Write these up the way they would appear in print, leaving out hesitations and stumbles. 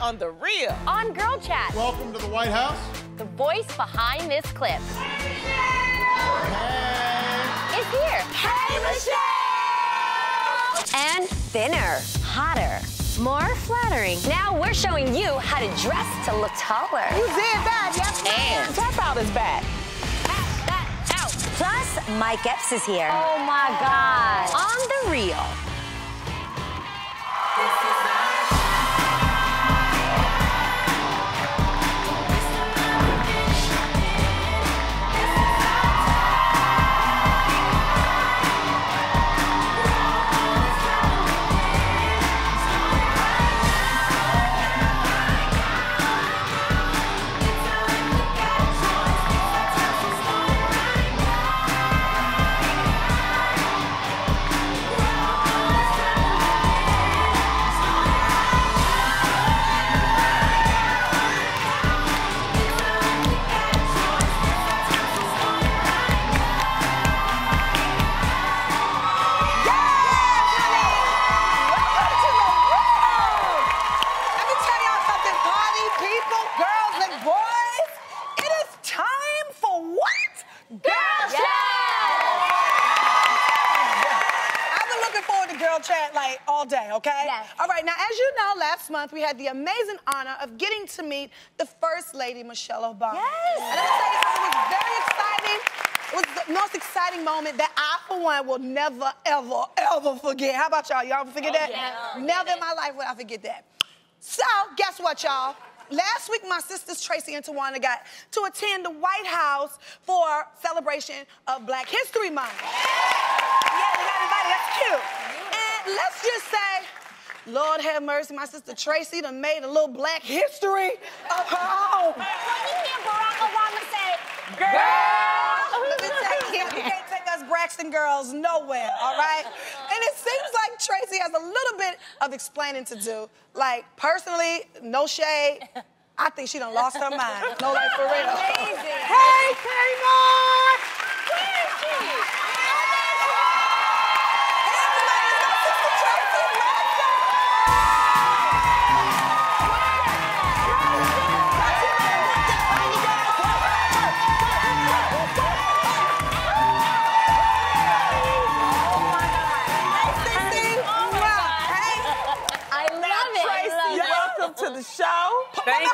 on The Real. On Girl Chat. Welcome to the White House. The voice behind this clip. Hey, Michelle! Hey. It's here. Hey, Michelle! And thinner, hotter, more flattering. Now we're showing you how to dress to look taller. You did that, yep. And Tap Out is back. Tap That Out. Plus, Mike Epps is here. Oh my God. On The Real. Month, we had the amazing honor of getting to meet the First Lady, Michelle Obama. Yes. And I'm going to tell you something, it was very exciting. It was the most exciting moment that I, for one, will never, ever, ever forget. How about y'all? Y'all forget that? Yeah. Never in my life will I forget that. So, guess what, y'all? Last week, my sisters Tracy and Tawana got to attend the White House for celebration of Black History Month. Yeah, we got invited. That's cute. And let's just say, Lord have mercy, my sister Tracy done made a little black history of her own. When you hear Barack Obama say, girl, let me tell you, you can't take us Braxton girls nowhere, all right? And it seems like Tracy has a little bit of explaining to do. Like, personally, no shade, I think she done lost her mind. No, like, for real. Amazing. Hey, Tamar! Where is she? Show. Thank you.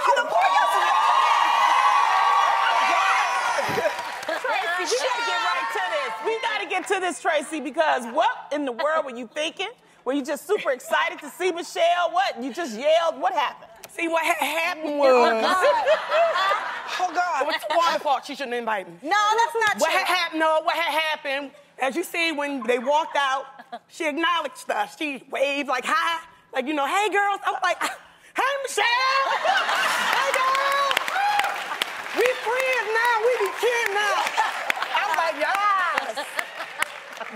Tracy, we gotta get right to this. We gotta get to this, Tracy, because what in the world were you thinking? Were you just super excited to see Michelle? What? You just yelled? What happened? See, what happened was... Oh, God. It was Tawana's fault. She shouldn't invite me. No, that's not true. What had happened, as you see, when they walked out, she acknowledged us. She waved like, hi. Like, you know, hey, girls. I was like... Hey, Michelle! Hey, girl! We friends now, we be kidding now. I was like, yes!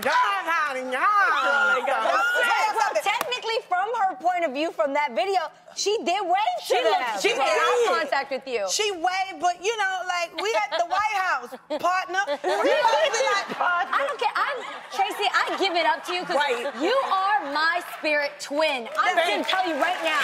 Yes, honey, yes! Technically, from her point of view, from that video, she did wave to them. She made eye contact with you. She waved, but, you know, like, we at the White House, partner. I don't care. Tracy, I give it up to you, because you are my spirit twin. I'm going to tell you right now.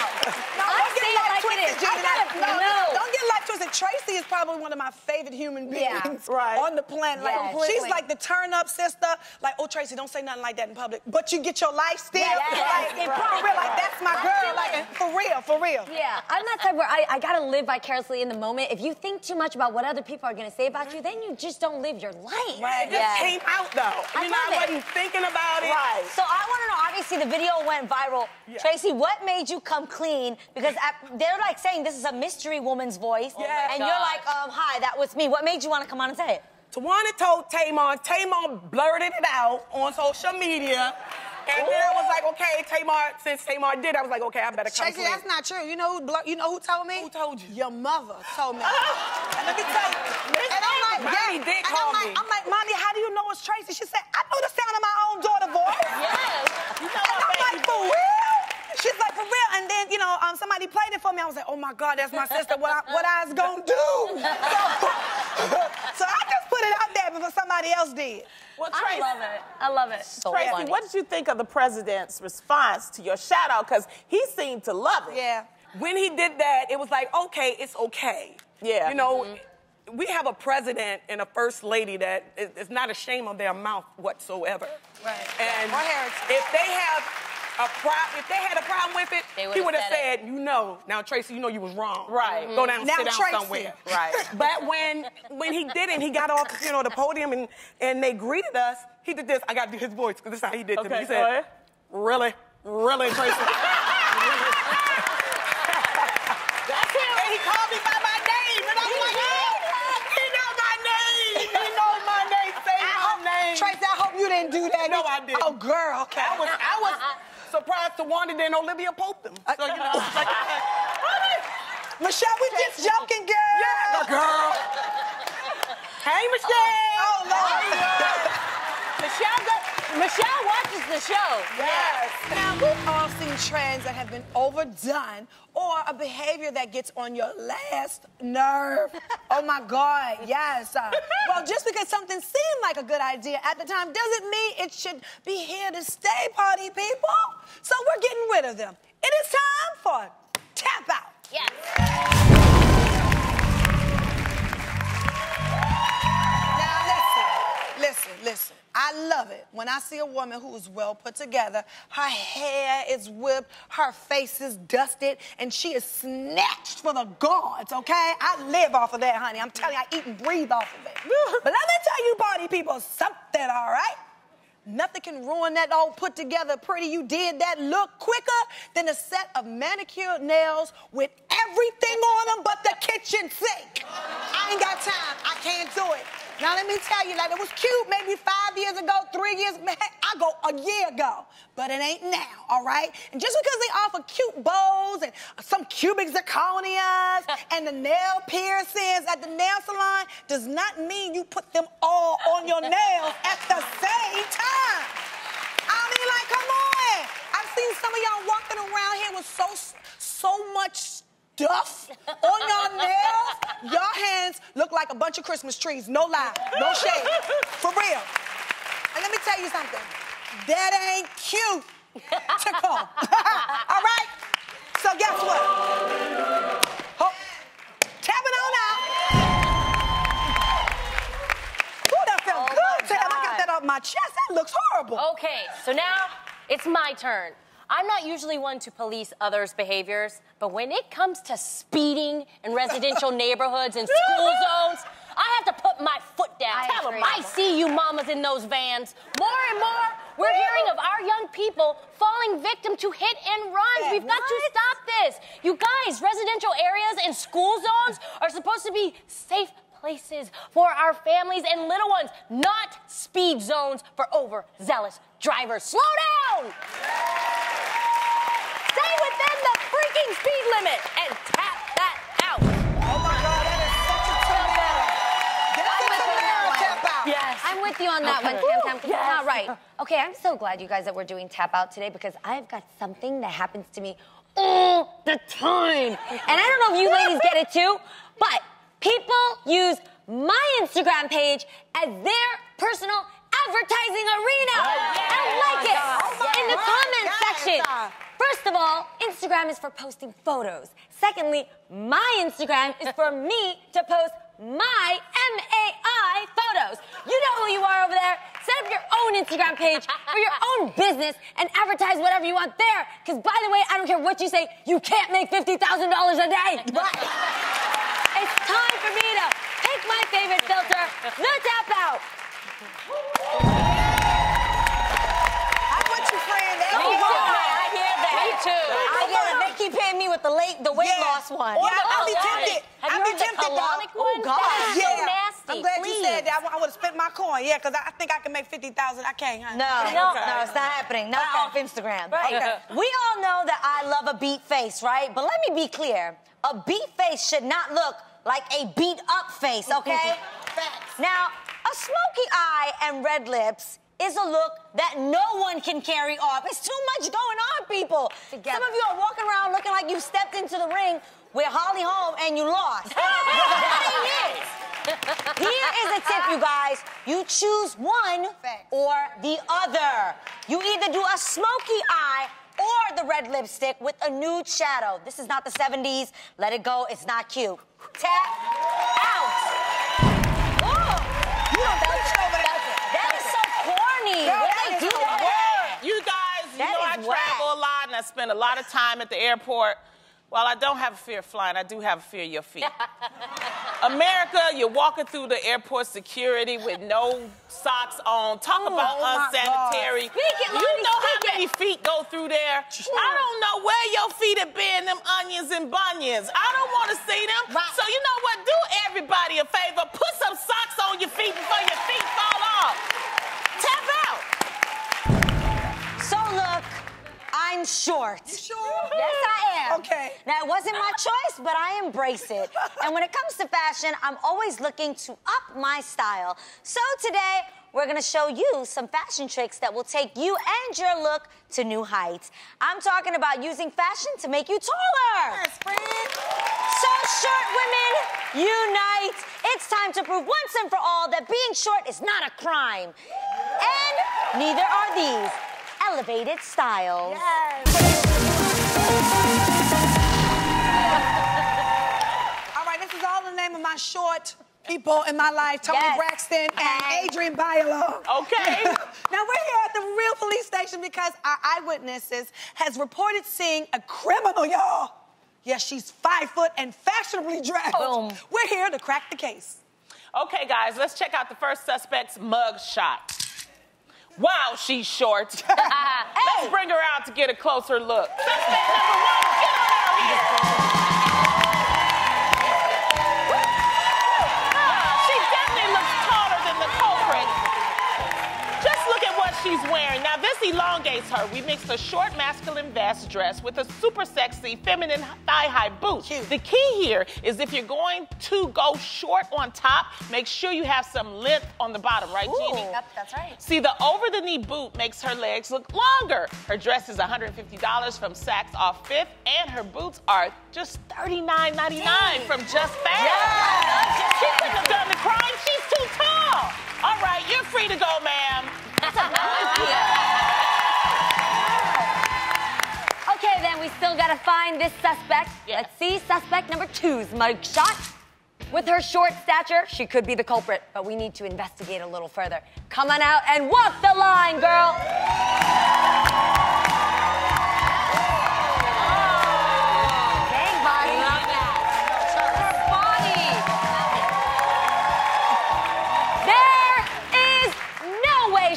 No, I say it like it is. Don't get like twisted. Tracy is probably one of my favorite human beings on the planet. Yes, like, she's like the turn-up sister. Like, oh, Tracy, don't say nothing like that in public. But you get your life still. Yes, like, like, that's my girl. Like, for real, for real. Yeah, I'm that type where I got to live vicariously in the moment. If you think too much about what other people are going to say about you, then you just don't live your life. Right, it just came out, though. I wasn't thinking about it. Right. So I want to know, obviously, the video went viral. Yeah. Tracy, what made you come clean? Because they're like saying this is a mystery woman's voice. Yes. And you're like, hi, that was me. What made you want to come on and say it? Tawana told Tamar. Tamar blurted it out on social media. And then I was like, okay, Tamar, since Tamar did, I was like, okay, I better come clean. Tracy, that's not true. You know who told me? Who told you? Your mother told me. And let me tell you. And I'm like, Mommy did call me. I'm like, Mommy, how do you know it's Tracy? She said, I know the sound of my own daughter's voice. Yes. You know, and I'm like, for real? She's like, for real. And then, you know, somebody played it for me. I was like, oh, my God, that's my sister. What I was going to do? So I just put it out there because somebody else did. Well, Tracy, I love it. I love it. So Tracy, funny. What did you think of the president's response to your shout-out? Because he seemed to love it. Yeah. when he did that, it was like, okay, it's okay. Yeah. You know, we have a president and a first lady that is not ashamed of their mouth whatsoever. Right. And if they have a problem, if they had a problem with it, he would have said, you know, now Tracy, you know you was wrong. Right. Go down and sit down somewhere. Right. But when he didn't, he got off, you know, the podium and they greeted us. He did this. I got to do his voice because this is how he did to me. He said, really, really, Tracy. That's him. And he called me by my name, and I'm like, he knows my name. He knows my name. Say my name. Tracy, I hope you didn't do that. No, I didn't. Oh, girl. Okay. I was surprised Tawana didn't Olivia Pope them. So, you know, like, Michelle, we just joking, girl. Yeah, girl. Hey, Michelle. Oh, Lord. Michelle watches the show. Yes. Now, we've all seen trends that have been overdone or a behavior that gets on your last nerve. Oh, my God, yes. Well, just because something seemed like a good idea at the time doesn't mean it should be here to stay, party people. So we're getting rid of them. It is time for Tap Out. Yes. Now, listen. I love it when I see a woman who is well put together, her hair is whipped, her face is dusted, and she is snatched for the gods, okay? I live off of that, honey. I'm telling you, I eat and breathe off of it. But let me tell you, party people, something, all right? Nothing can ruin that old put together pretty you did that look quicker than a set of manicured nails with everything on them but the kitchen sink. I ain't got time. I can't do it. Now, let me tell you, like, it was cute maybe 5 years ago, 3 years, heck, I go a year ago, but it ain't now, all right? And just because they offer cute bows and some cubic zirconias and the nail piercings at the nail salon does not mean you put them all on your nails at the same time. I mean, like, come on. I've seen some of y'all walking around here with so much stuff on your nails. Your hands look like a bunch of Christmas trees. No lie, no shade, for real. And let me tell you something. That ain't cute to call. All right? So guess what? Oh, tap it on out. Ooh, that felt good, Tab. I got that off my chest. That looks horrible. Okay, so now it's my turn. I'm not usually one to police others' behaviors, but when it comes to speeding in residential neighborhoods and school zones, I have to put my foot down. Tell them, I see you mamas in those vans. More and more, we're hearing of our young people falling victim to hit and runs. We've got to stop this. You guys, residential areas and school zones are supposed to be safe places for our families and little ones, not speed zones for overzealous drivers. Slow down! Stay within the freaking speed limit and tap that out. Oh my God, that is such a tap out. Yes. I'm with you on that one, Tam. Yes. All right. Okay, I'm so glad you guys that we're doing tap out today because I've got something that happens to me all the time. And I don't know if you ladies get it too, but people use my Instagram page as their personal advertising arena. I like it. In the comment section. First of all, Instagram is for posting photos. Secondly, my Instagram is for me to post my MAI photos. You know who you are over there. Set up your own Instagram page for your own business and advertise whatever you want there. Because by the way, I don't care what you say, you can't make $50,000 a day. It's time for me to pick my favorite filter, the Tap Out. I'm with you, friend. I hear that. Me too. I hear that. They keep hitting me with the weight loss one. Yeah, I'll be tempted. I'll be tempted, dog. Oh, God. Yeah. I'm glad you said that. I would have spent my coin, yeah, because I think I can make $50,000. I can't, huh? No, it's not happening. Not off Instagram. Right. Okay. We all know that I love a beat face, right? But let me be clear. A beat face should not look like a beat-up face, okay? Facts. Now, a smoky eye and red lips is a look that no one can carry off. It's too much going on, people. Together. Some of you are walking around looking like you stepped into the ring with Holly Holm and you lost. That ain't it. Here is a tip, you guys. You choose one or the other. You either do a smoky eye or the red lipstick with a nude shadow. This is not the 70s. Let it go. It's not cute. Tap out. Whoa. You don't vouch over that. That is so corny. What do they do? You guys, you know I travel a lot and I spend a lot of time at the airport. While I don't have a fear of flying, I do have a fear of your feet. America, you're walking through the airport security with no socks on. Talk about unsanitary. You know how many feet go through there. I don't know where your feet have been, them onions and bunions. I don't want to see them. Right. So you know what? Do everybody a favor. Put some socks on your feet before your feet fall off. Tap out. So look, I'm short. You sure? Yes, I am. Okay. Now, it wasn't my choice, but I embrace it. And when it comes to fashion, I'm always looking to up my style. So today, we're gonna show you some fashion tricks that will take you and your look to new heights. I'm talking about using fashion to make you taller. Yes, friend. So short women, unite. It's time to prove once and for all that being short is not a crime. And neither are these. Elevated styles. Yes. All right, this is all the name of my short people in my life, Tony Braxton and Adrienne Bailon. Okay. Now, we're here at the real police station because our eyewitnesses has reported seeing a criminal, y'all. Yes, she's 5 foot and fashionably dressed. Boom. We're here to crack the case. Okay, guys, let's check out the first suspect's mug shot. Wow, she's short. Let's bring her out to get a closer look. Suspect number one, get on out of here. She definitely looks taller than the culprit. Just look at what she's wearing. Now, this elongates her. We mixed a short masculine vest dress with a super sexy feminine thigh-high boot. Cute. The key here is if you're going to go short on top, make sure you have some length on the bottom, right, Jeannie? That's right. See, the over-the-knee boot makes her legs look longer. Her dress is $150 from Saks Off 5th, and her boots are just $39.99 from JustFab. Yeah. She couldn't have done the crime. She's too tall. All right, you're free to go, ma'am. Okay, then we still gotta find this suspect. Yeah. Let's see suspect number two's mug shot. With her short stature, she could be the culprit, but we need to investigate a little further. Come on out and walk the line, girl.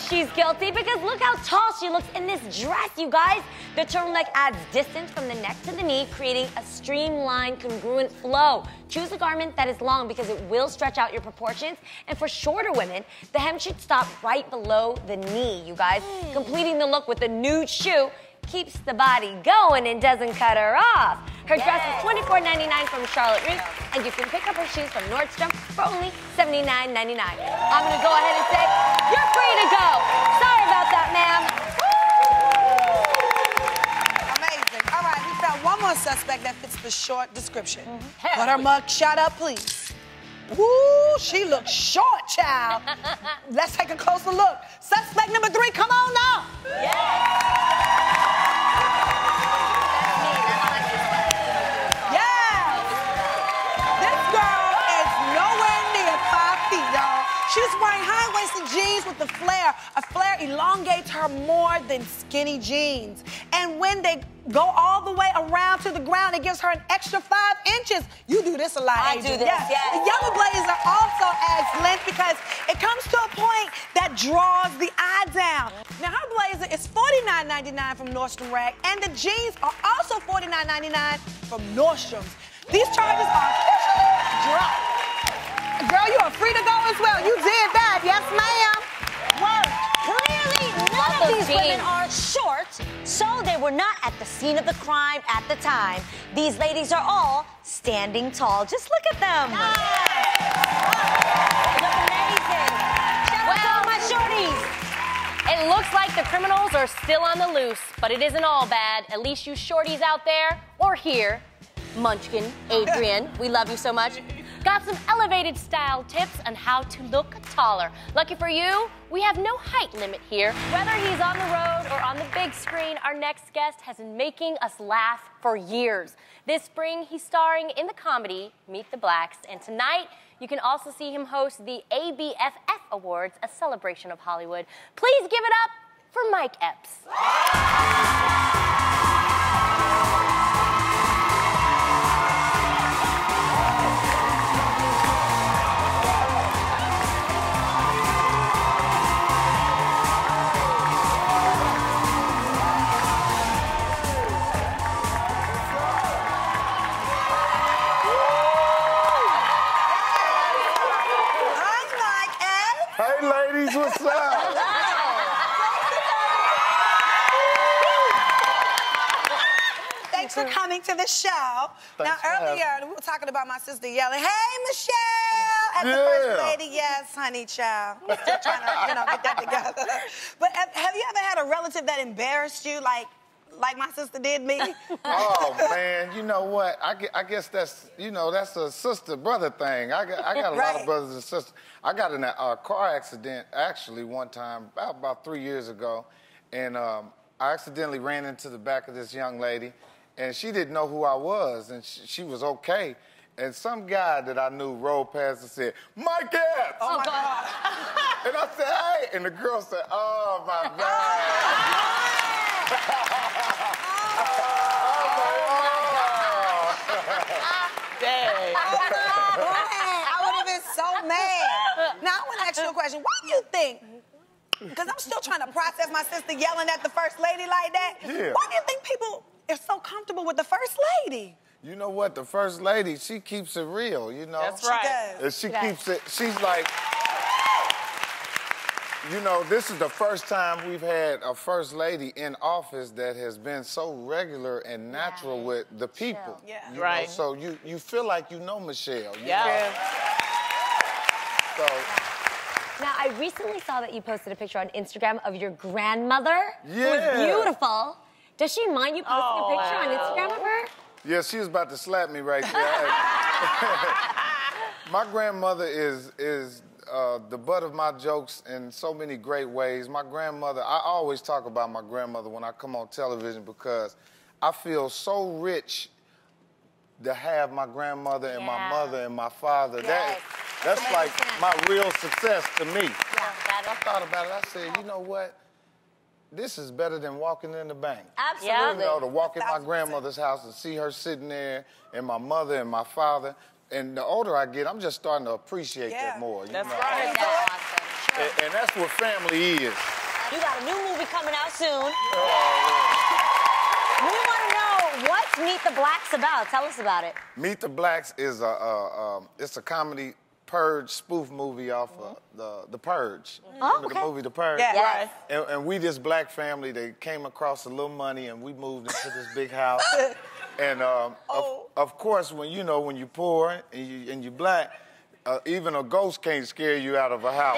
She's guilty because look how tall she looks in this dress, you guys. The turtleneck adds distance from the neck to the knee, creating a streamlined, congruent flow. Choose a garment that is long because it will stretch out your proportions. And for shorter women, the hem should stop right below the knee, you guys. Completing the look with a nude shoe keeps the body going and doesn't cut her off. Her dress is $24.99 from Charlotte Russe, and you can pick up her shoes from Nordstrom for only $79.99. I'm gonna go ahead and say, you're free to go. Sorry about that, ma'am. Amazing. All right, we found one more suspect that fits the short description. Put her mug shot up, please. Woo, she looks short, child. Let's take a closer look. Suspect number three, come on now. She's wearing high-waisted jeans with a flare. A flare elongates her more than skinny jeans. And when they go all the way around to the ground, it gives her an extra 5 inches. You do this a lot, Adrienne. I do this, yes. The yellow blazers are also adds length because it comes to a point that draws the eye down. Now, her blazer is $49.99 from Nordstrom Rack, and the jeans are also $49.99 from Nordstrom's. These charges are officially dropped. Girl, you are free to go as well. You did that. Yes, ma'am. Work. Clearly, none of these women are short, so they were not at the scene of the crime at the time. These ladies are all standing tall. Just look at them. Nice. Wow. Look amazing. Shout out to all my shorties. It looks like the criminals are still on the loose, but it isn't all bad. At least you shorties out there, or here, Munchkin, Adrienne, we love you so much. Got some elevated style tips on how to look taller. Lucky for you, we have no height limit here. Whether he's on the road or on the big screen, our next guest has been making us laugh for years. This spring, he's starring in the comedy Meet the Blacks, and tonight, you can also see him host the ABFF Awards, a celebration of Hollywood. Please give it up for Mike Epps. What's up? Thanks for coming to the show. Thanks. Now, earlier, we were talking about my sister yelling, "Hey, Michelle!" at the first lady. Yes, honey, child. We're still trying to, get that together. But have you ever had a relative that embarrassed you, like my sister did me? Oh, man, you know what? I guess that's, that's a sister-brother thing. I got a right. lot of brothers and sisters. I got in a car accident, actually, one time, about 3 years ago, and I accidentally ran into the back of this young lady, and she didn't know who I was, and she was okay. And some guy that I knew rolled past and said, "Mike Epps!" Oh, my God. And I said, "Hey!" And the girl said, "Oh, my God." Dang. I would have been so mad. Now, I want to ask you a question. Why do you think, because I'm still trying to process my sister yelling at the first lady like that, why do you think people are so comfortable with the first lady? You know what? The first lady, she keeps it real, That's right. She does. And she keeps it, she's like, this is the first time we've had a first lady in office that has been so regular and natural with the people. Yeah. Right. So you feel like Michelle. Yeah. So. Now, I recently saw that you posted a picture on Instagram of your grandmother, who is beautiful. Does she mind you posting a picture on Instagram of her? Yeah, she was about to slap me right there. My grandmother is the butt of my jokes in so many great ways. My grandmother, I always talk about my grandmother when I come on television because I feel so rich to have my grandmother and my mother and my father. Yes. That's like my real success to me. Yeah, I thought about it. I said, you know what? This is better than walking in the bank. Absolutely. To walk in my grandmother's house and see her sitting there and my mother and my father. And the older I get, I'm just starting to appreciate that more. That's right. That's awesome. Sure. And that's what family is. You got a new movie coming out soon. We want to know, what's Meet the Blacks about? Tell us about it. Meet the Blacks is it's a comedy Purge spoof movie off of The Purge. Oh, okay. The movie The Purge. Yeah. Right. And we, this black family, they came across a little money and we moved into this big house. And of course, when when you're poor and you're black, even a ghost can't scare you out of a house.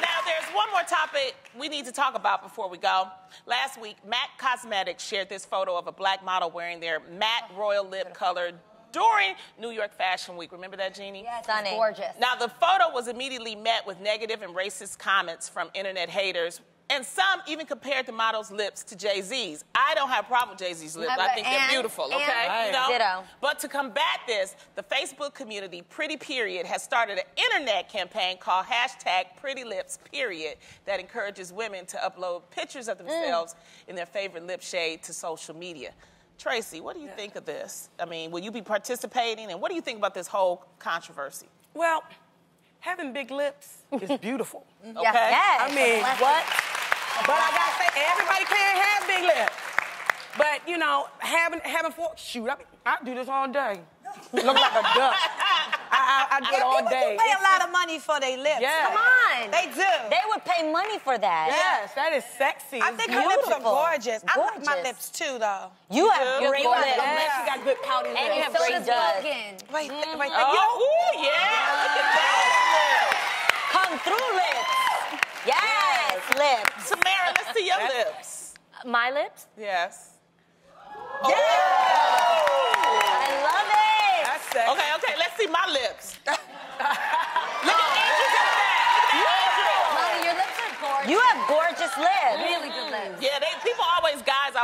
Now, there's one more topic we need to talk about before we go. Last week, MAC Cosmetics shared this photo of a black model wearing their MAC Royal lip color during New York Fashion Week. Remember that, Jeannie? Yes, stunning. Gorgeous. Now, the photo was immediately met with negative and racist comments from internet haters, and some even compared the model's lips to Jay-Z's. I don't have a problem with Jay-Z's lips. I think they're beautiful, okay? Right. Ditto. But to combat this, the Facebook community, Pretty Period, has started an internet campaign called #PrettyLipsPeriod that encourages women to upload pictures of themselves in their favorite lip shade to social media. Tracy, what do you think of this? I mean, will you be participating? And what do you think about this whole controversy? Well, having big lips is beautiful, okay? Yes. I mean, what? But I gotta say, everybody can't have big lips. But, having I do this all day. Look like a duck. I do it all day. People pay a lot of money for their lips. Yes. Come on. They do. They would pay money for that. Yes, that is sexy. I think her lips are gorgeous. I like my lips, too, though. You have great lips. You got good pouty lips. And you have great duds. Wait. Oh, yeah. Look at that. Come through lips. Yes, lips. Tamara, let's see your lips. My lips? Yes. Yes! I love it!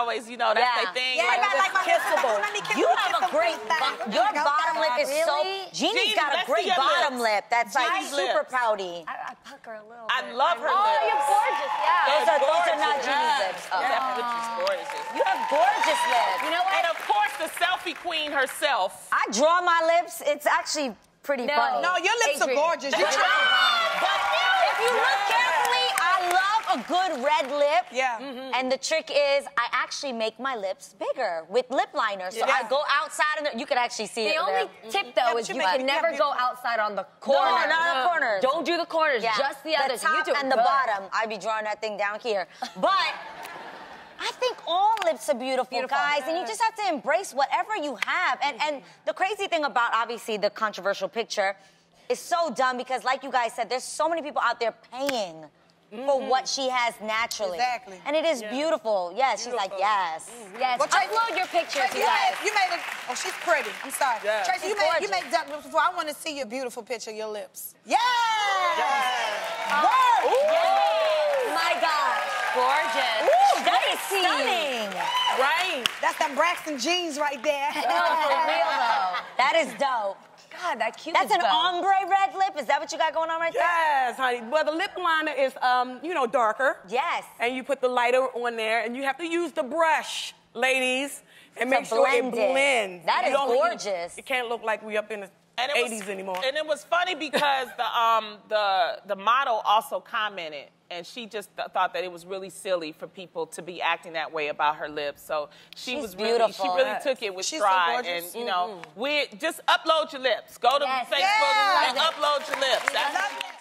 always, you know, that's their thing. Yeah, like, just like kissable. You have a great your bottom lip is so. Jeannie's got a great bottom lip that's like super pouty. I pucker a little. I love her lips. Oh, you're gorgeous. Yeah. Those are not Jeannie's lips. She's gorgeous. You have gorgeous lips. You know what? And of course, the selfie queen herself. I draw my lips. It's actually pretty funny. No, your lips are gorgeous. You try. But if you look carefully, I love a good red lip. Yeah. Mm-hmm. And the trick is, I actually make my lips bigger with lip liner. So I go outside, and you can actually see it. The only tip, though, is you can never go outside on the corner. No, not on the corners. Don't do the corners. Yeah. Just the others. The top and the bottom. I'd be drawing that thing down here. But I think all lips are beautiful, guys, and you just have to embrace whatever you have. And the crazy thing about, obviously, the controversial picture is so dumb because, like you guys said, there's so many people out there paying for what she has naturally. Exactly. And it is beautiful. Yes, beautiful. She's like, yes. Mm-hmm. Yes, well, upload your pictures, you guys. You made it. Oh, she's pretty. I'm sorry. Yeah. Tracy, you made duck lips before. I want to see your beautiful picture of your lips. Yes! Yes. Whoa! Yes. My God. Gorgeous. Ooh, that is stunning. Right. That's them Braxton jeans right there. Oh, for real, though. That is dope. God, that cute. That's an ombre red lip. Is that what you got going on right there? Yes, honey. Well, the lip liner is, you know, darker. Yes. And you put the lighter on there, and you have to use the brush, ladies, and make sure it blends. That is gorgeous. It can't look like we up in the 80s anymore. And it was funny because the model also commented. And she just thought that it was really silly for people to be acting that way about her lips. So she's was really, beautiful. She really took it with stride. So and, you know, we just upload your lips. Go to Facebook and upload your lips. That's